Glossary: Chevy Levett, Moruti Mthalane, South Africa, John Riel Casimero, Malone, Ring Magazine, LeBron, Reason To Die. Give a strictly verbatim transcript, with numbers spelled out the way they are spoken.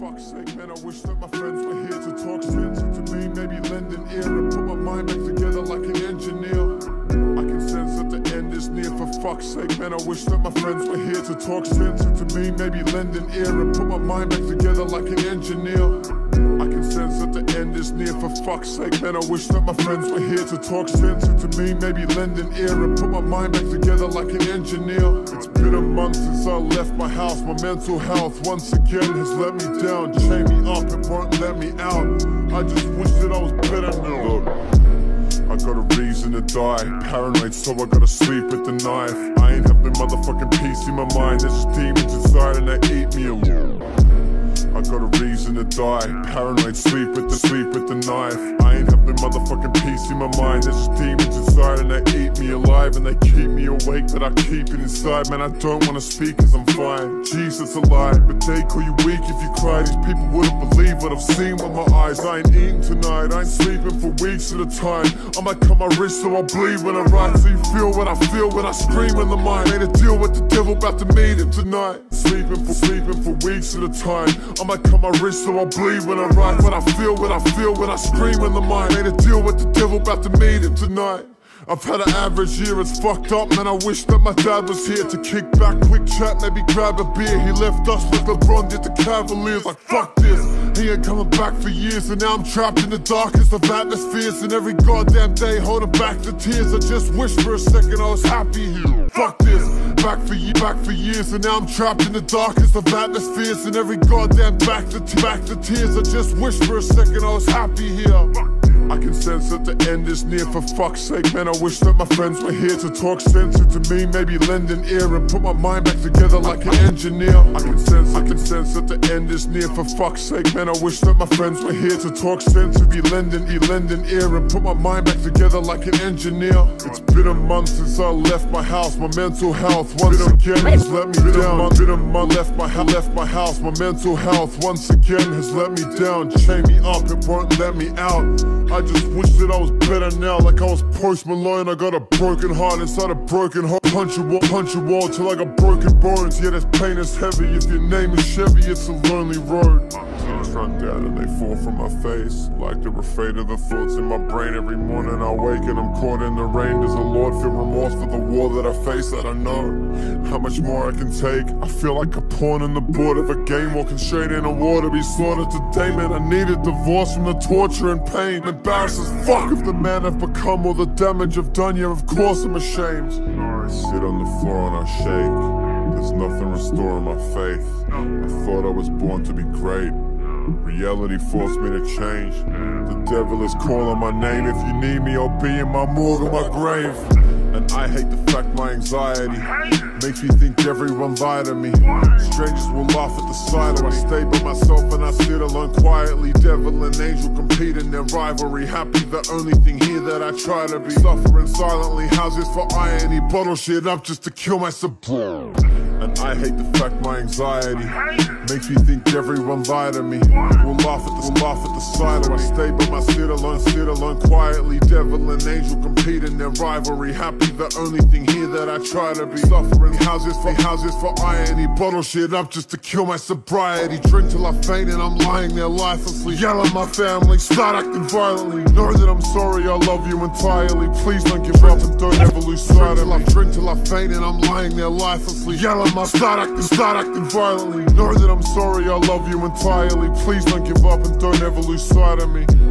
Fuck's sake, man, I wish that my friends were here to talk sense and to me, maybe lend an ear and put my mind back together like an engineer. I can sense that the end is near. For fuck's sake, man, I wish that my friends were here to talk sense and to me, maybe lend an ear and put my mind back together like an engineer. I can sense that the end is near. For fuck's sake, man, I wish that my friends were here to talk sense and to me, maybe lend an ear and put my mind back together like an engineer. It's been a month since I left my house. My mental health once again has let me down. Chained me up, it won't let me out. I just wish that I was better now. I got a reason to die, paranoid, so I gotta sleep with the knife. I ain't have no motherfucking peace in my mind. There's just demons inside and they eat me alive. I got a reason to die, paranoid, sleep with the sleep with the knife. I ain't have no motherfucking peace in my mind. There's just demons inside and they eat me alive. And they keep me awake, but I keep it inside. Man, I don't wanna speak cause I'm fine. Jesus alive, but they call you weak if you cry. These people wouldn't believe what I've seen with my eyes. I ain't eating tonight, I ain't sleeping for weeks at a time. I might cut my wrist so I bleed when I write. So you feel what I feel when I scream in the mind. Made a deal with the devil, about to meet him tonight. Sleeping for sleeping for weeks at a time. I might cut my wrist so I bleed when I write. But I feel what I feel when I scream in the mind. Made a deal with the devil, about to meet him tonight. I've had an average year, it's fucked up, man. I wish that my dad was here to kick back, quick chat, maybe grab a beer. He left us with LeBron, did the Cavaliers. Like, fuck this, he ain't coming back for years. And now I'm trapped in the darkest of atmospheres. And every goddamn day holding back the tears. I just wish for a second I was happy here. Fuck this, back for ye, back for years. And now I'm trapped in the darkest of atmospheres. And every goddamn back the, back the tears. I just wish for a second I was happy here. I can sense that the end is near. For fuck's sake, man, I wish that my friends were here to talk sense and to me, maybe lend an ear and put my mind back together like an engineer. I can sense, I can sense that the end is near. For fuck's sake, man, I wish that my friends were here to talk sense and be lending, be lending ear and put my mind back together like an engineer. It's been a month since I left my house. My mental health once again has let me down. It's been a month, left my left my house. My mental health once again has let me down. Chain me up, it won't let me out. I I just wish that I was better now, like I was Post Malone. I got a broken heart inside a broken heart. Punch a wall, punch a wall till I got broken bones. Yeah, this pain is heavy. If your name is Chevy, it's a lonely road. Tears run down and they fall from my face, like they're afraid of the thoughts in my brain. Every morning I wake and I'm caught in the rain. Does the Lord feel remorse for the war that I face? I don't know how much more I can take. I feel like a pawn in the board of a game, walking straight in a war to be slaughtered today. Man, I need a divorce from the torture and pain. Embarrassed as fuck of the man I've become, all the damage I've done. Yeah, of course I'm ashamed. I sit on the floor and I shake. There's nothing restoring my faith. I thought I was born to be great. Reality forced me to change. The devil is calling my name. If you need me, I'll be in my morgue or my grave. And I hate the fact my anxiety makes me think everyone lied to me. Strangers will laugh at the sight of me. I stay by myself and I sit alone quietly. Devil and angel compete in their rivalry. Happy the only thing here that I try to be. Suffering silently, houses for irony. Bottle shit up just to kill my sub. And I hate the fact my anxiety makes me think everyone lied to me. Will laugh at the laugh at the sight of me. I stay by my sit alone, sit alone quietly. Devil and angel compete in their rivalry. Happy the only thing here that I try to be. Suffering houses for houses for irony. Bottle shit up just to kill my sobriety. Drink till I faint and I'm lying there lifelessly. Yell at my family, start acting violently. Know that I'm sorry, I love you entirely. Please don't give up and don't ever lose sight of me. Drink till I faint and I'm lying there lifelessly. Yell at my start acting, start acting violently. Know that I'm sorry, I love you entirely. Please don't give up and don't ever lose sight of me.